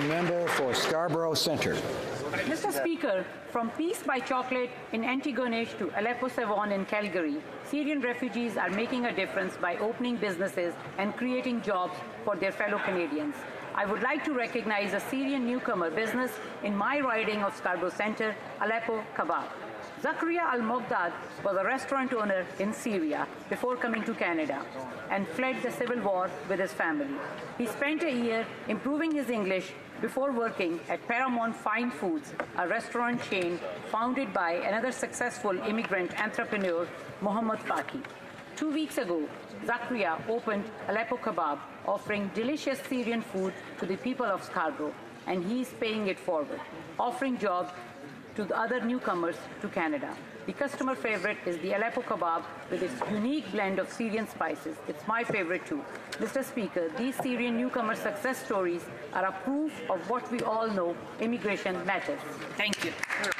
the member for Scarborough Centre. Mr. Speaker, from Peace by Chocolate in Antigonish to Aleppo Savon in Calgary, Syrian refugees are making a difference by opening businesses and creating jobs for their fellow Canadians. I would like to recognize a Syrian newcomer business in my riding of Scarborough Centre, Aleppo Kebab. Zakaria Al-Mogdad was a restaurant owner in Syria before coming to Canada and fled the civil war with his family. He spent a year improving his English before working at Paramount Fine Foods, a restaurant chain founded by another successful immigrant entrepreneur, Mohammad Baki. 2 weeks ago, Zakaria opened Aleppo Kebab, offering delicious Syrian food to the people of Scarborough, and he's paying it forward, offering jobs to the other newcomers to Canada. The customer favorite is the Aleppo Kebab with its unique blend of Syrian spices. It's my favorite too. Mr. Speaker, these Syrian newcomer success stories are a proof of what we all know, immigration matters. Thank you.